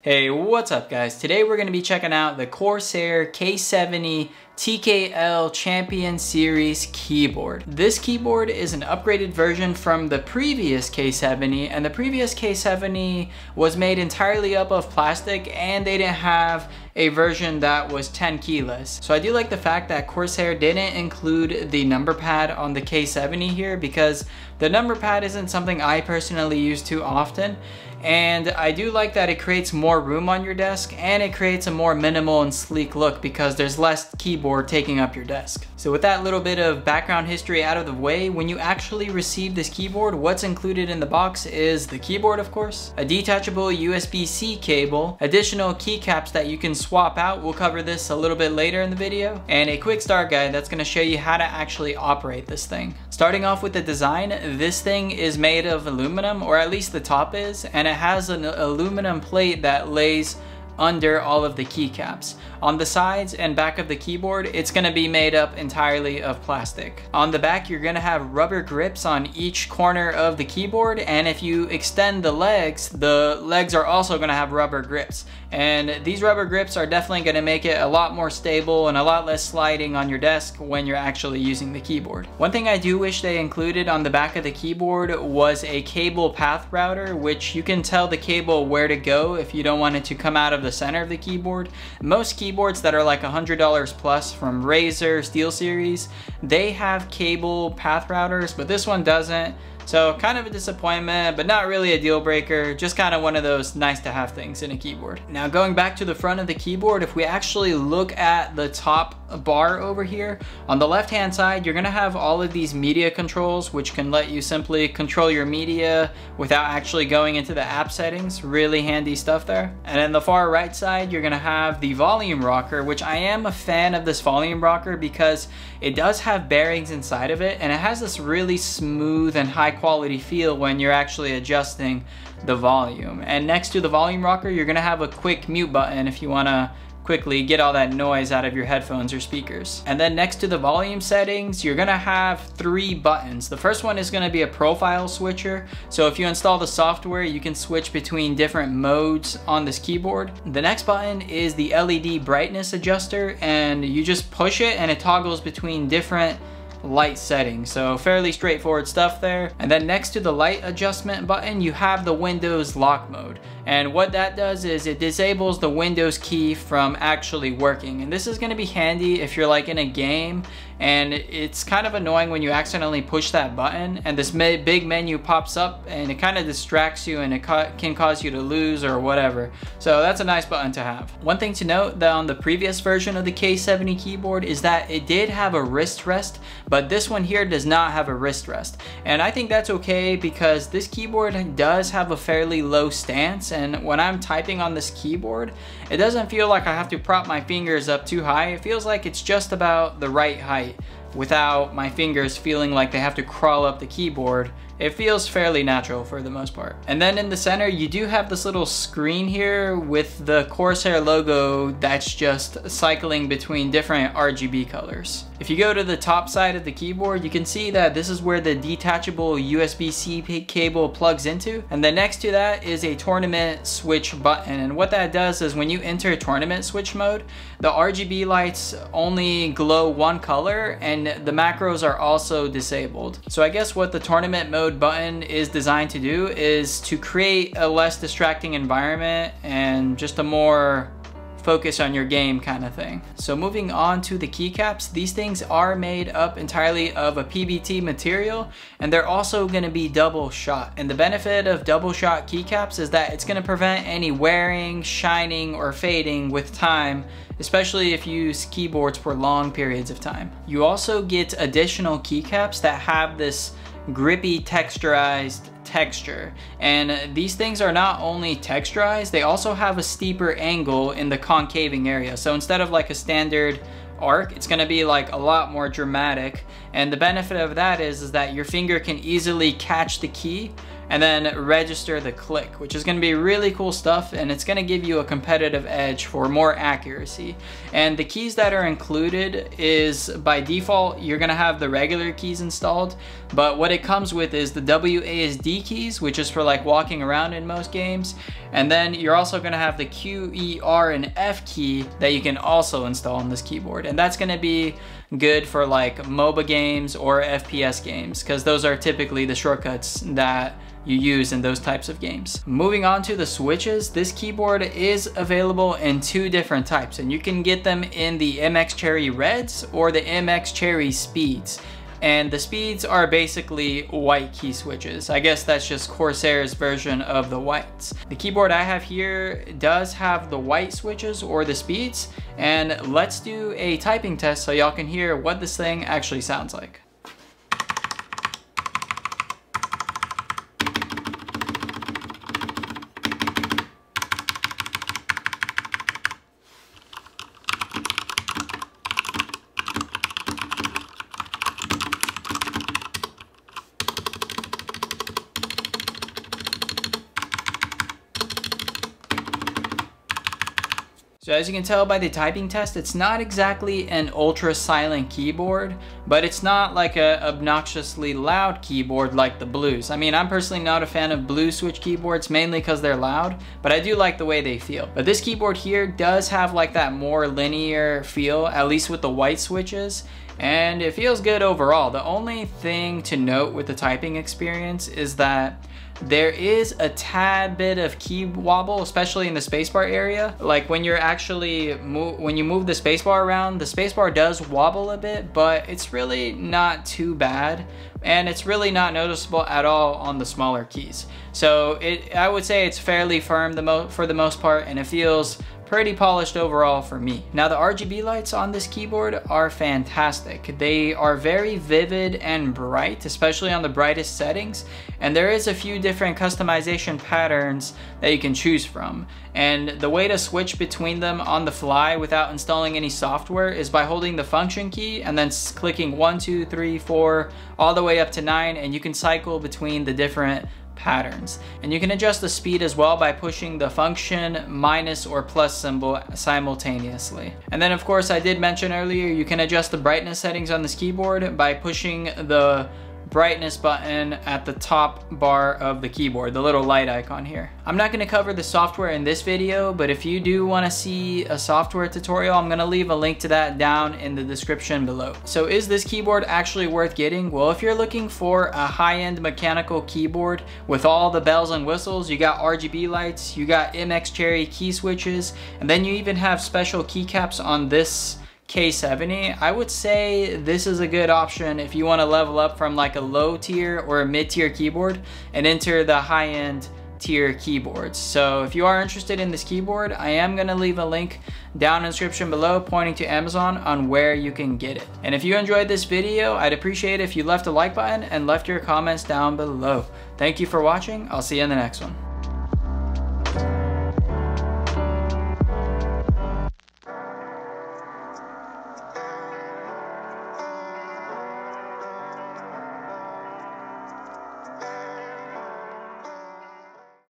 Hey, what's up guys? Today we're going to be checking out the Corsair K70 TKL Champion Series keyboard. This keyboard is an upgraded version from the previous K70, and the previous K70 was made entirely up of plastic and they didn't have a version that was 10 keyless. So I do like the fact that Corsair didn't include the number pad on the K70 here, because the number pad isn't something I personally use too often. And I do like that it creates more room on your desk and it creates a more minimal and sleek look because there's less keyboard taking up your desk. So with that little bit of background history out of the way, when you actually receive this keyboard, what's included in the box is the keyboard, of course, a detachable USB-C cable, additional keycaps that you can swap out. We'll cover this a little bit later in the video, and a quick start guide that's going to show you how to actually operate this thing. Starting off with the design, this thing is made of aluminum, or at least the top is, and it has an aluminum plate that lays under all of the keycaps. On the sides and back of the keyboard, it's gonna be made up entirely of plastic. On the back, you're gonna have rubber grips on each corner of the keyboard, and if you extend the legs are also gonna have rubber grips. And these rubber grips are definitely gonna make it a lot more stable and a lot less sliding on your desk when you're actually using the keyboard. One thing I do wish they included on the back of the keyboard was a cable path router, which you can tell the cable where to go if you don't want it to come out of the center of the keyboard. Most keyboards that are like $100 plus from Razer Steel Series, they have cable path routers, but this one doesn't. So kind of a disappointment, but not really a deal breaker, just kind of one of those nice to have things in a keyboard. Now going back to the front of the keyboard, if we actually look at the top bar over here, on the left hand side, you're gonna have all of these media controls, which can let you simply control your media without actually going into the app settings. Really handy stuff there. And then the far right side, you're gonna have the volume rocker, which I am a fan of this volume rocker because it does have bearings inside of it, and it has this really smooth and high quality feel when you're actually adjusting the volume. And next to the volume rocker, you're gonna have a quick mute button if you wanna quickly get all that noise out of your headphones or speakers. And then next to the volume settings, you're gonna have three buttons. The first one is gonna be a profile switcher. So if you install the software, you can switch between different modes on this keyboard. The next button is the LED brightness adjuster, and you just push it and it toggles between different light setting. So fairly straightforward stuff there. And then next to the light adjustment button, you have the Windows lock mode. And what that does is it disables the Windows key from actually working. And this is going to be handy if you're like in a game and it's kind of annoying when you accidentally push that button and this big menu pops up and it kind of distracts you and it can cause you to lose or whatever. So that's a nice button to have. One thing to note that on the previous version of the K70 keyboard is that it did have a wrist rest, but this one here does not have a wrist rest. And I think that's okay because this keyboard does have a fairly low stance, and when I'm typing on this keyboard, it doesn't feel like I have to prop my fingers up too high. It feels like it's just about the right height without my fingers feeling like they have to crawl up the keyboard. It feels fairly natural for the most part. And then in the center, you do have this little screen here with the Corsair logo that's just cycling between different RGB colors. If you go to the top side of the keyboard, you can see that this is where the detachable USB-C cable plugs into. And then next to that is a tournament switch button. And what that does is when you enter tournament switch mode, the RGB lights only glow one color and the macros are also disabled. So I guess what the tournament mode button is designed to do is to create a less distracting environment and just a more focus on your game kind of thing. So moving on to the keycaps, these things are made up entirely of a PBT material, and they're also going to be double shot. And the benefit of double shot keycaps is that it's going to prevent any wearing, shining, or fading with time, especially if you use keyboards for long periods of time. You also get additional keycaps that have this grippy texturized texture, and these things are not only texturized, they also have a steeper angle in the concaving area. So instead of like a standard arc, it's going to be like a lot more dramatic, and the benefit of that is that your finger can easily catch the key and then register the click, which is going to be really cool stuff, and it's going to give you a competitive edge for more accuracy. And the keys that are included is, by default, you're going to have the regular keys installed, but what it comes with is the WASD keys, which is for like walking around in most games, and then you're also going to have the Q, E, R, and F key that you can also install on this keyboard, and that's going to be good for like MOBA games or FPS games, because those are typically the shortcuts that you use in those types of games. Moving on to the switches, this keyboard is available in two different types, and you can get them in the MX Cherry Reds or the MX Cherry Speeds. And the Speeds are basically white key switches. I guess that's just Corsair's version of the whites. The keyboard I have here does have the white switches or the Speeds, and let's do a typing test so y'all can hear what this thing actually sounds like. So as you can tell by the typing test, it's not exactly an ultra silent keyboard, but it's not like a obnoxiously loud keyboard like the blues. I mean, I'm personally not a fan of blue switch keyboards, mainly because they're loud, but I do like the way they feel. But this keyboard here does have like that more linear feel, at least with the white switches, and it feels good overall. The only thing to note with the typing experience is that there is a tad bit of key wobble, especially in the spacebar area. Like when you move the spacebar around, the spacebar does wobble a bit, but it's really not too bad, and it's really not noticeable at all on the smaller keys. So I would say it's fairly firm for the most part, and it feels pretty polished overall for me. Now the RGB lights on this keyboard are fantastic. They are very vivid and bright, especially on the brightest settings, and there is a few different customization patterns that you can choose from. And the way to switch between them on the fly without installing any software is by holding the function key and then clicking 1, 2, 3, 4, all the way up to 9, and you can cycle between the different patterns. And you can adjust the speed as well by pushing the function minus or plus symbol simultaneously. And then of course, I did mention earlier, you can adjust the brightness settings on this keyboard by pushing the brightness button at the top bar of the keyboard, the little light icon here. I'm not going to cover the software in this video, but if you do want to see a software tutorial, I'm going to leave a link to that down in the description below. So is this keyboard actually worth getting? Well, if you're looking for a high-end mechanical keyboard with all the bells and whistles, you got RGB lights, you got MX Cherry key switches, and then you even have special keycaps on this K70, I would say this is a good option if you want to level up from like a low tier or a mid tier keyboard and enter the high end tier keyboards. So if you are interested in this keyboard, I am going to leave a link down in the description below pointing to Amazon on where you can get it. And if you enjoyed this video, I'd appreciate it if you left a like button and left your comments down below. Thank you for watching. I'll see you in the next one.